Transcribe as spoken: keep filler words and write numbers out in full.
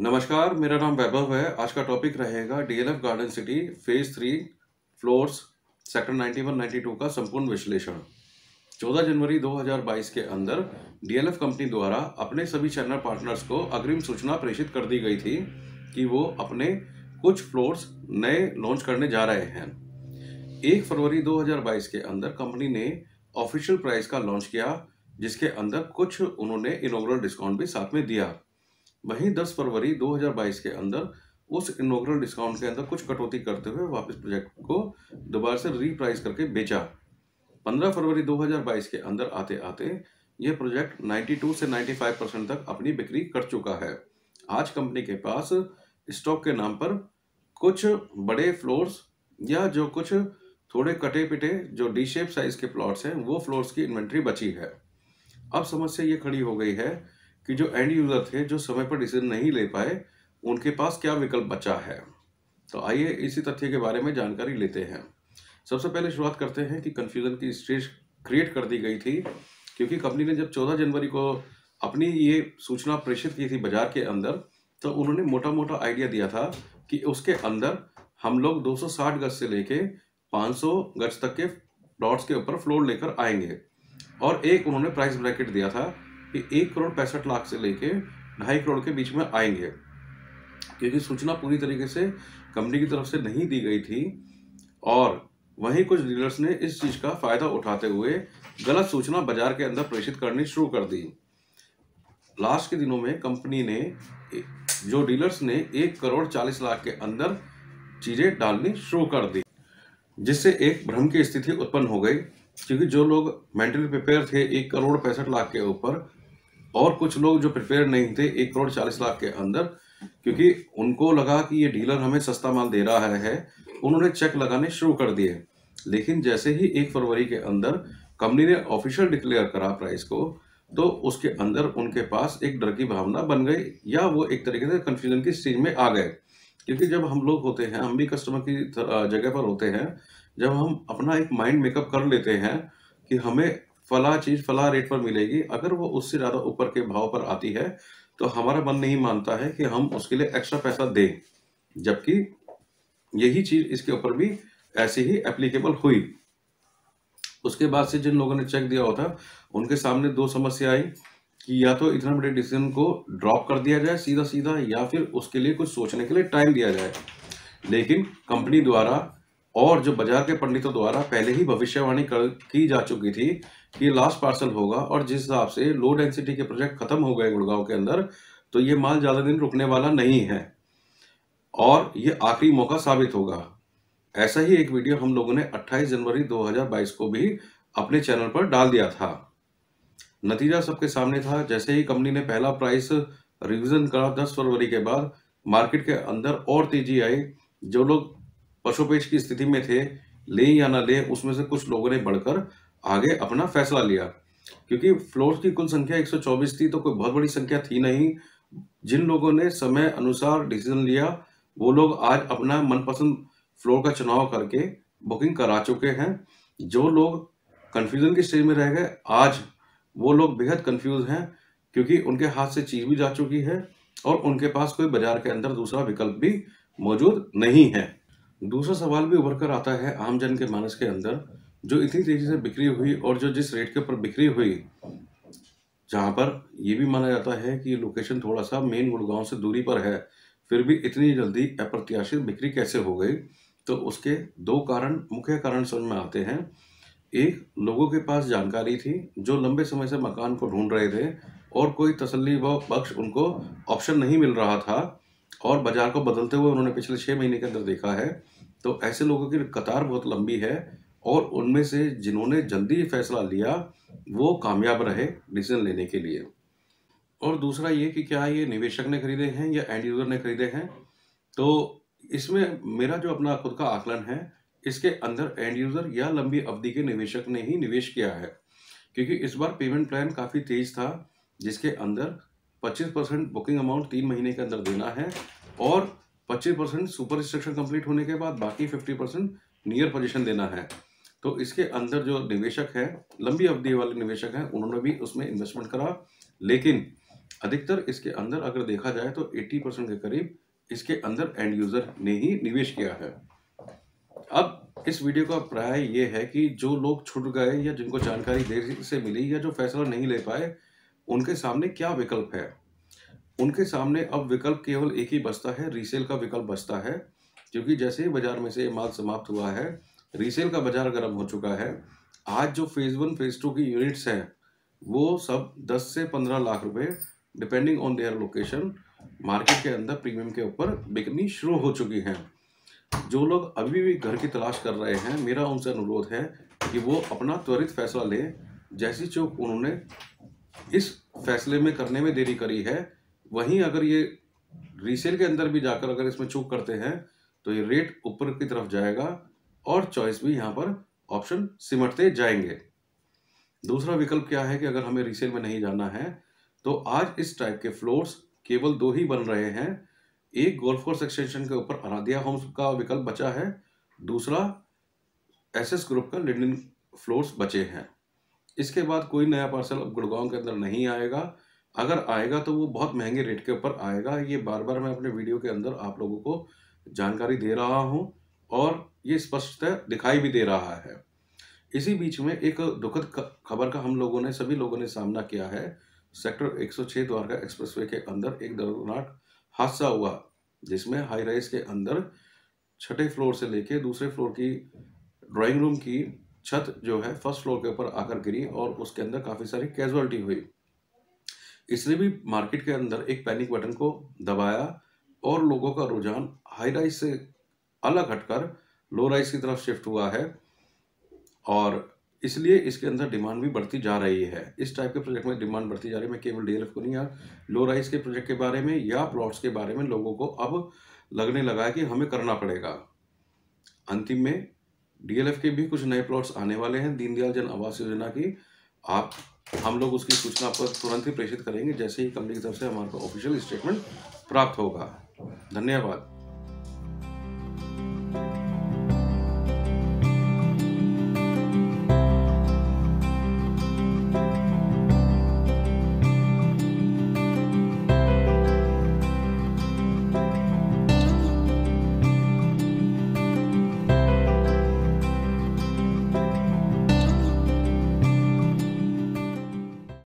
नमस्कार, मेरा नाम वैभव है। आज का टॉपिक रहेगा DLF garden city phase three floors sector ninety one ninety two का संपूर्ण विश्लेषण। चौदह जनवरी दो हज़ार बाईस के अंदर डीएलएफ कंपनी द्वारा अपने सभी चैनल पार्टनर्स को अग्रिम सूचना प्रेषित कर दी गई थी कि वो अपने कुछ फ्लोर्स नए लॉन्च करने जा रहे हैं। एक फरवरी दो हज़ार बाईस के अंदर कंपनी ने ऑफिशियल प्राइस का लॉन्च किया, जिसके अंदर कुछ उन्होंने इनोग्रल डिस्काउंट भी साथ में दिया। वहीं दस फरवरी दो हज़ार बाईस के अंदर उस इनोग्रल डिस्काउंट के अंदर कुछ कटौती करते हुए वापस प्रोजेक्ट को दोबारा से रीप्राइस करके बेचा। पंद्रह फरवरी दो हज़ार बाईस के अंदर आते आते यह प्रोजेक्ट बानवे से पचानवे परसेंट तक अपनी बिक्री कर चुका है। आज कंपनी के पास स्टॉक के नाम पर कुछ बड़े फ्लोर्स या जो कुछ थोड़े कटे पिटे जो डी शेप साइज के प्लॉट्स हैं वो फ्लोर्स की इन्वेंट्री बची है। अब समस्या ये खड़ी हो गई है कि जो एंड यूज़र थे, जो समय पर डिसीजन नहीं ले पाए, उनके पास क्या विकल्प बचा है। तो आइए इसी तथ्य के बारे में जानकारी लेते हैं। सबसे पहले शुरुआत करते हैं कि कन्फ्यूज़न की स्टेज क्रिएट कर दी गई थी, क्योंकि कंपनी ने जब चौदह जनवरी को अपनी ये सूचना प्रेषित की थी बाजार के अंदर, तो उन्होंने मोटा मोटा आइडिया दिया था कि उसके अंदर हम लोग दो सौ साठ गज से लेके पाँच सौ गज तक के प्लॉट्स के ऊपर फ्लोर लेकर आएंगे। और एक उन्होंने प्राइस ब्रैकेट दिया था कि एक करोड़ पैंसठ लाख से लेके ढाई करोड़ के बीच में आएंगे, क्योंकि सूचना पूरी तरीके से कंपनी की तरफ से नहीं दी गई थी। और वहीं कुछ डीलर्स ने इस चीज़ का फ़ायदा उठाते हुए गलत सूचना बाजार के अंदर प्रेषित करनी शुरू कर दी। लास्ट के दिनों में कंपनी ने जो डीलर्स ने एक करोड़ चालीस लाख के अंदर चीज़ें डालनी शुरू कर दी, जिससे एक भ्रम की स्थिति उत्पन्न हो गई, क्योंकि जो लोग मेंटली प्रिपेयर थे एक करोड़ पैंसठ लाख के ऊपर, और कुछ लोग जो प्रिपेयर नहीं थे एक करोड़ चालीस लाख के अंदर, क्योंकि उनको लगा कि ये डीलर हमें सस्ता माल दे रहा है, उन्होंने चेक लगाने शुरू कर दिए। लेकिन जैसे ही एक फरवरी के अंदर कंपनी ने ऑफिशियल डिक्लेयर करा प्राइस को, तो उसके अंदर उनके पास एक डर की भावना बन गई, या वो एक तरीके से कन्फ्यूजन की स्टेज में आ गए। क्योंकि जब हम लोग होते हैं, हम भी कस्टमर की जगह पर होते हैं, जब हम अपना एक माइंड मेकअप कर लेते हैं कि हमें फला चीज़ फला रेट पर मिलेगी, अगर वो उससे ज़्यादा ऊपर के भाव पर आती है तो हमारा मन नहीं मानता है कि हम उसके लिए एक्स्ट्रा पैसा दें, जबकि यही चीज़ इसके ऊपर भी ऐसे ही एप्लीकेबल हुई। उसके बाद से जिन लोगों ने चेक दिया होता, उनके सामने दो समस्या आई कि या तो इतना बड़े डिसीजन को ड्रॉप कर दिया जाए सीधा सीधा, या फिर उसके लिए कुछ सोचने के लिए टाइम दिया जाए। लेकिन कंपनी द्वारा और जो बाजार के पंडितों द्वारा पहले ही भविष्यवाणी कर की जा चुकी थी कि लास्ट पार्सल होगा, और जिस हिसाब से लो डेंसिटी के प्रोजेक्ट खत्म हो गए गुड़गांव के अंदर, तो ये माल ज़्यादा दिन रुकने वाला नहीं है और ये आखिरी मौका साबित होगा। ऐसा ही एक वीडियो हम लोगों ने अट्ठाईस जनवरी दो हज़ार बाईस को भी अपने चैनल पर डाल दिया था। नतीजा सबके सामने था। जैसे ही कंपनी ने पहला प्राइस रिविज़न करा दस फरवरी के बाद, मार्केट के अंदर और तेजी आई। जो लोग पशुपेश की स्थिति में थे, ले या ना ले, उसमें से कुछ लोगों ने बढ़कर आगे अपना फैसला लिया, क्योंकि फ्लोर्स की कुल संख्या एक सौ चौबीस थी, तो कोई बहुत बड़ी संख्या थी नहीं। जिन लोगों ने समय अनुसार डिसीजन लिया, वो लोग आज अपना मनपसंद फ्लोर का चुनाव करके बुकिंग करा चुके हैं। जो लोग कन्फ्यूज़न की स्टेज में रह गए, आज वो लोग बेहद कन्फ्यूज़ हैं, क्योंकि उनके हाथ से चीज़ भी जा चुकी है और उनके पास कोई बाजार के अंदर दूसरा विकल्प भी मौजूद नहीं है। दूसरा सवाल भी उभर कर आता है आम जन के मानस के अंदर, जो इतनी तेज़ी से बिक्री हुई और जो जिस रेट के ऊपर बिक्री हुई, जहाँ पर ये भी माना जाता है कि लोकेशन थोड़ा सा मेन गुड़गांव से दूरी पर है, फिर भी इतनी जल्दी अप्रत्याशित बिक्री कैसे हो गई? तो उसके दो कारण, मुख्य कारण समझ में आते हैं। एक, लोगों के पास जानकारी थी जो लंबे समय से मकान को ढूंढ रहे थे और कोई तसल्ली बख्श उनको ऑप्शन नहीं मिल रहा था, और बाज़ार को बदलते हुए उन्होंने पिछले छः महीने के अंदर देखा है। तो ऐसे लोगों की कतार बहुत लंबी है, और उनमें से जिन्होंने जल्दी फैसला लिया वो कामयाब रहे डिसीजन लेने के लिए। और दूसरा ये कि क्या ये निवेशक ने खरीदे हैं या एंड यूज़र ने खरीदे हैं? तो इसमें मेरा जो अपना खुद का आकलन है, इसके अंदर एंड यूज़र या लंबी अवधि के निवेशक ने ही निवेश किया है, क्योंकि इस बार पेमेंट प्लान काफ़ी तेज़ था, जिसके अंदर पच्चीस परसेंट बुकिंग अमाउंट तीन महीने के अंदर देना है और पच्चीस परसेंट सुपर इंस्ट्रक्शन कंप्लीट होने के बाद बाकी पचास परसेंट नियर पोजीशन देना है। तो इसके अंदर जो निवेशक है, लंबी अवधि वाले निवेशक हैं, उन्होंने भी उसमें इन्वेस्टमेंट करा। लेकिन अधिकतर इसके अंदर अगर देखा जाए तो अस्सी परसेंट के करीब इसके अंदर एंड यूजर ने ही निवेश किया है। अब इस वीडियो का प्राय ये है कि जो लोग छूट गए या जिनको जानकारी देर से मिली या जो फैसला नहीं ले पाए, उनके सामने क्या विकल्प है। उनके सामने अब विकल्प केवल एक ही बचता है, रीसेल का विकल्प बचता है, क्योंकि जैसे ही बाजार में से माल समाप्त हुआ है, रीसेल का बाजार गर्म हो चुका है। आज जो फेज वन फेज टू की यूनिट्स हैं वो सब दस से पंद्रह लाख रुपए depending on their location market के अंदर प्रीमियम के ऊपर बिकनी शुरू हो चुकी हैं। जो लोग अभी भी घर की तलाश कर रहे हैं, मेरा उनसे अनुरोध है कि वो अपना त्वरित फैसला लें। जैसी चूक उन्होंने इस फैसले में करने में देरी करी है, वहीं अगर ये रीसेल के अंदर भी जाकर अगर इसमें चूक करते हैं तो ये रेट ऊपर की तरफ जाएगा और चॉइस भी यहाँ पर ऑप्शन सिमटते जाएंगे। दूसरा विकल्प क्या है कि अगर हमें रीसेल में नहीं जाना है तो आज इस टाइप के फ्लोर्स केवल दो ही बन रहे हैं। एक गोल्फ कोर्स एक्सटेंशन के ऊपर आराध्या होम्स का विकल्प बचा है, दूसरा एसएस ग्रुप का लीडन फ्लोर्स बचे हैं। इसके बाद कोई नया पार्सल अब गुड़गांव के अंदर नहीं आएगा। अगर आएगा तो वो बहुत महंगे रेट के ऊपर आएगा। ये बार बार मैं अपने वीडियो के अंदर आप लोगों को जानकारी दे रहा हूँ और ये स्पष्टतः दिखाई भी दे रहा है। इसी बीच में एक दुखद खबर का हम लोगों ने सभी लोगों ने सामना किया है। सेक्टर एक सौ छह द्वारका एक्सप्रेसवे के अंदर एक दर्दनाक हादसा हुआ, जिसमें हाई राइज के अंदर छठे फ्लोर से लेके दूसरे फ्लोर की ड्राइंग रूम की छत जो है फर्स्ट फ्लोर के ऊपर आकर गिरी और उसके अंदर काफ़ी सारी कैजुअल्टी हुई। इसने भी मार्केट के अंदर एक पैनिक बटन को दबाया और लोगों का रुझान हाई राइज से अलग हटकर लो राइज की तरफ शिफ्ट हुआ है और इसलिए इसके अंदर डिमांड भी बढ़ती जा रही है। इस टाइप के प्रोजेक्ट में डिमांड बढ़ती जा रही है। मैं केवल डीएलएफ को नहीं, यार लो राइज के प्रोजेक्ट के बारे में या प्लॉट्स के बारे में लोगों को अब लगने लगा है कि हमें करना पड़ेगा। अंतिम में डीएलएफ के भी कुछ नए प्लॉट्स आने वाले हैं दीनदयाल जन आवास योजना की। आप हम लोग उसकी सूचना पर तुरंत ही प्रेषित करेंगे जैसे ही कंपनी की तरफ से हमारा ऑफिशियल स्टेटमेंट प्राप्त होगा। धन्यवाद।